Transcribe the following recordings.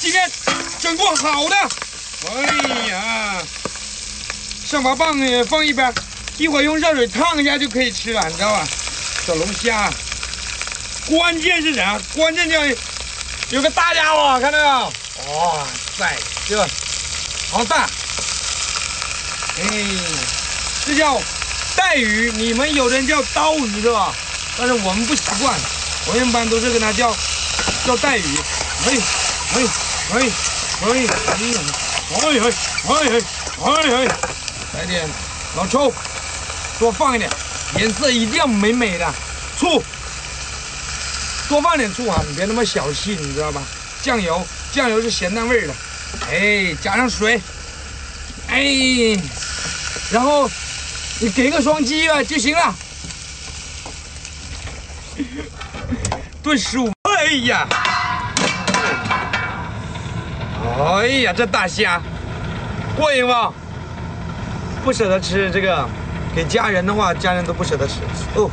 今天整过好的。哎呀，上麻棒也放一边，一会儿用热水烫一下就可以吃了，你知道吧？小龙虾，关键是啥？关键叫有个大家伙，看到没有？哇塞，这好大！哎，这叫带鱼，你们有的人叫刀鱼是吧？但是我们不习惯，我们一般都是跟它叫带鱼。哎，来点老抽，多放一点，颜色一定要美美的。醋。多放点醋啊，你别那么小气，你知道吧？酱油是咸淡味的，哎，加上水，哎，然后你给个双击啊就行了，炖15。哎呀，哎呀，这大虾过瘾吧？不舍得吃这个，给家人的话，家人都不舍得吃哦。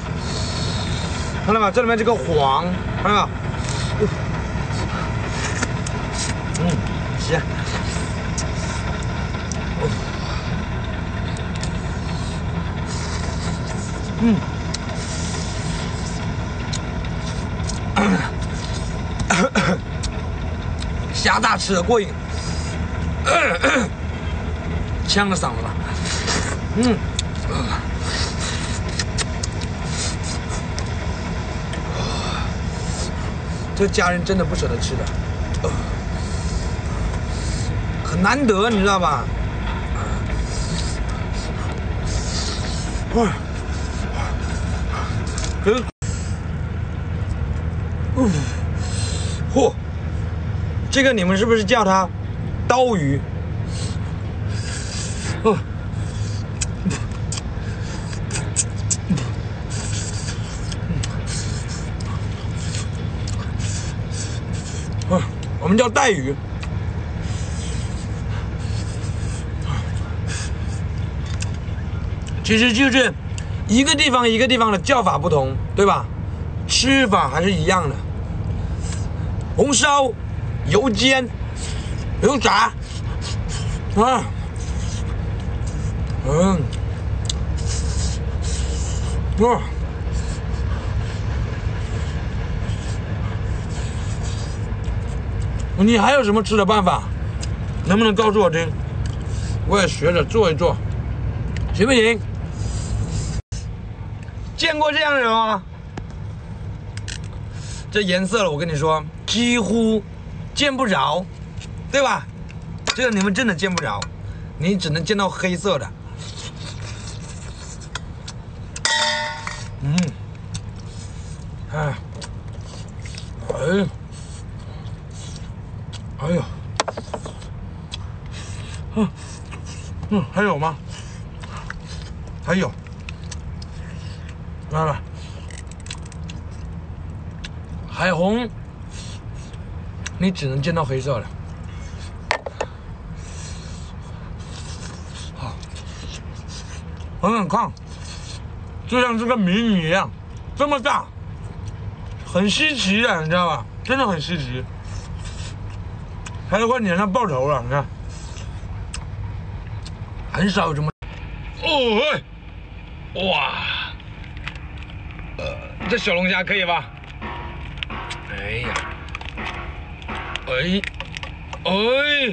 看到没？这里面这个黄，看到没？嗯，行。嗯。虾大吃的过瘾，呛着嗓子了。嗯。这家人真的不舍得吃的，很难得，你知道吧？嚯，这个你们是不是叫它刀鱼？哦，我们叫带鱼，其实就是一个地方一个地方的叫法不同，对吧？吃法还是一样的，红烧、油煎、油炸啊，你还有什么吃的办法？能不能告诉我听？我也学着做一做，行不行？见过这样的人吗？这颜色了，我跟你说，几乎见不着，对吧？这个你们真的见不着，你只能见到黑色的。还有吗？还有，来了，海虹，你只能见到黑色了。好，很看，就像这个迷你一样，这么大，很稀奇的，你知道吧？真的很稀奇，还都快撵上爆头了，你看。很少有这么哦嘿，哇，这小龙虾可以吧？哎呀，哎，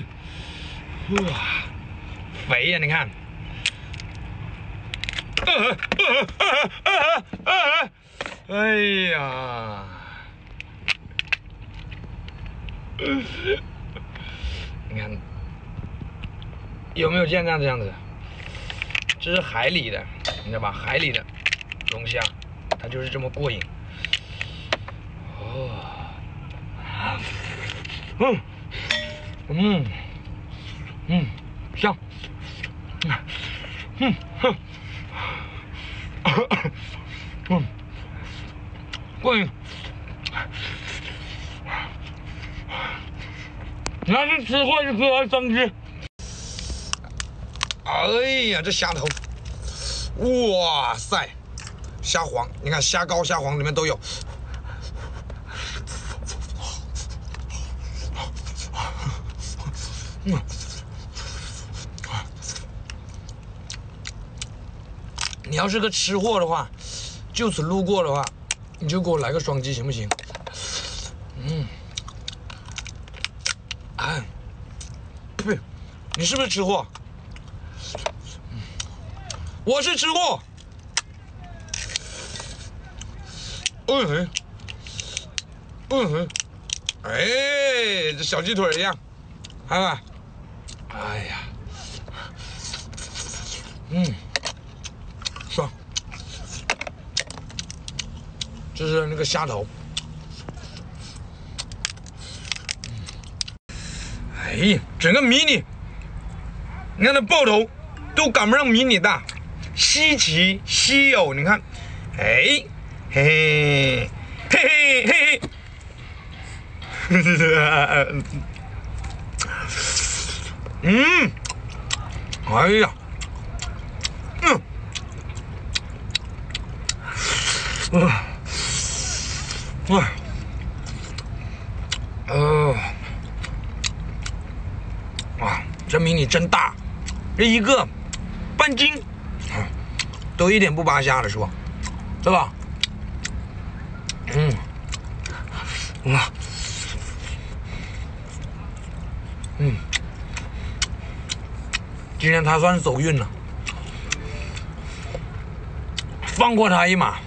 哇，肥呀！你看，哎呀，你看。有没有见到这样子？这是海里的，你知道吧？海里的龙虾，它就是这么过瘾。哦，香，过瘾。你要是吃过就可以来三只。哎呀，这虾头，哇塞，虾黄，你看虾膏、虾黄里面都有。你要是个吃货的话，就此路过的话，你就给我来个双击，行不行？嗯，哎，呸，你是不是吃货？我是吃货。嗯哼，嗯哼，哎，这小鸡腿一样，看看，哎呀，嗯。 爽，这是那个虾头。哎呀，整个迷你，你看那爆头都赶不上迷你大，稀奇稀有。你看，哎，嘿嘿嘿嘿嘿，嗯，哎呀。 哇，哇，这迷你真大，这一个半斤，都一点不扒瞎了是吧？对吧？嗯，哇，嗯，今天他算是走运了，放过他一马。